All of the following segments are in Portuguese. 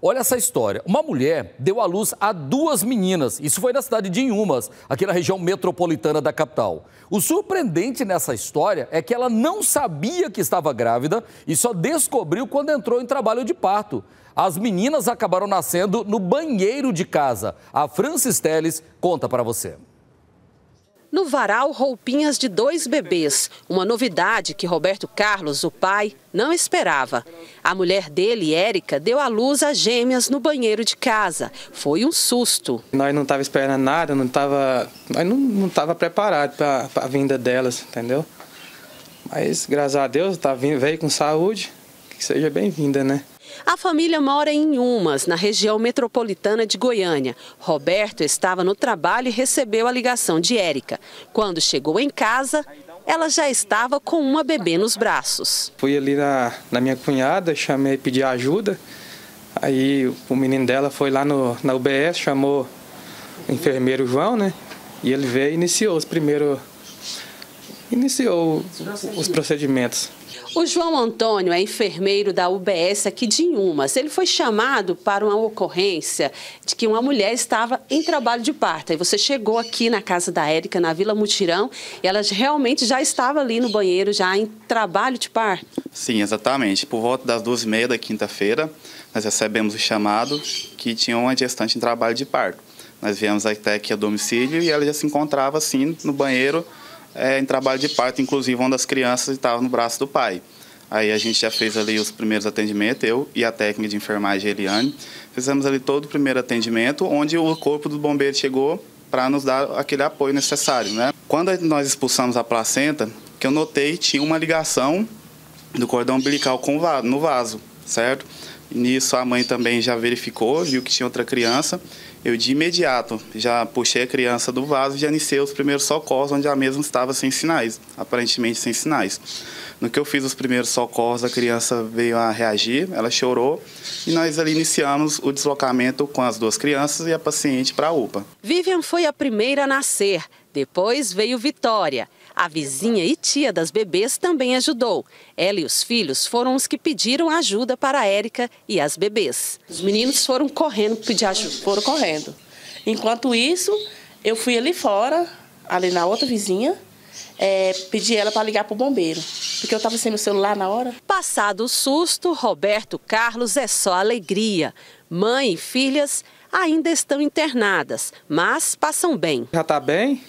Olha essa história. Uma mulher deu à luz a duas meninas. Isso foi na cidade de Inhumas, aqui na região metropolitana da capital. O surpreendente nessa história é que ela não sabia que estava grávida e só descobriu quando entrou em trabalho de parto. As meninas acabaram nascendo no banheiro de casa. A Francis Teles conta para você. No varal, roupinhas de dois bebês, uma novidade que Roberto Carlos, o pai, não esperava. A mulher dele, Érica, deu à luz a gêmeas no banheiro de casa. Foi um susto. Nós não estávamos esperando nada, nós não estávamos preparados para a vinda delas, entendeu? Mas, graças a Deus, veio com saúde, que seja bem-vinda, né? A família mora em Inhumas, na região metropolitana de Goiânia. Roberto estava no trabalho e recebeu a ligação de Érica. Quando chegou em casa, ela já estava com uma bebê nos braços. Fui ali na minha cunhada, chamei, pedi ajuda. Aí o menino dela foi lá na UBS, chamou o enfermeiro João, né? E ele veio e iniciou os procedimentos. O João Antônio é enfermeiro da UBS aqui de Inhumas. Ele foi chamado para uma ocorrência de que uma mulher estava em trabalho de parto. E você chegou aqui na casa da Érica, na Vila Mutirão, e ela realmente já estava ali no banheiro, já em trabalho de parto? Sim, exatamente. Por volta das 12h30 da quinta-feira, nós recebemos o chamado que tinha uma gestante em trabalho de parto. Nós viemos até aqui a domicílio e ela já se encontrava assim no banheiro, em trabalho de parto, inclusive uma das crianças estava no braço do pai. Aí a gente já fez ali os primeiros atendimentos, eu e a técnica de enfermagem Eliane. Fizemos ali todo o primeiro atendimento, onde o corpo do bombeiro chegou para nos dar aquele apoio necessário, né? Quando nós expulsamos a placenta, que eu notei, tinha uma ligação do cordão umbilical com o vaso, no vaso, certo? Nisso a mãe também já verificou, viu que tinha outra criança. Eu de imediato já puxei a criança do vaso e já iniciei os primeiros socorros, onde a mesma estava sem sinais, aparentemente sem sinais. No que eu fiz os primeiros socorros, a criança veio a reagir, ela chorou e nós ali iniciamos o deslocamento com as duas crianças e a paciente para a UPA. Vivian foi a primeira a nascer, depois veio Vitória. A vizinha e tia das bebês também ajudou. Ela e os filhos foram os que pediram ajuda para a Érica e as bebês. Os meninos foram correndo pedir ajuda, foram correndo. Enquanto isso, eu fui ali fora, ali na outra vizinha, pedi ela para ligar para o bombeiro, porque eu estava sem o celular na hora. Passado o susto, Roberto Carlos é só alegria. Mãe e filhas ainda estão internadas, mas passam bem. Já está bem?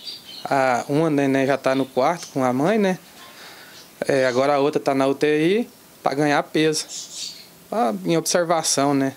Uma neném já está no quarto com a mãe, né? Agora a outra está na UTI para ganhar peso, em observação, né?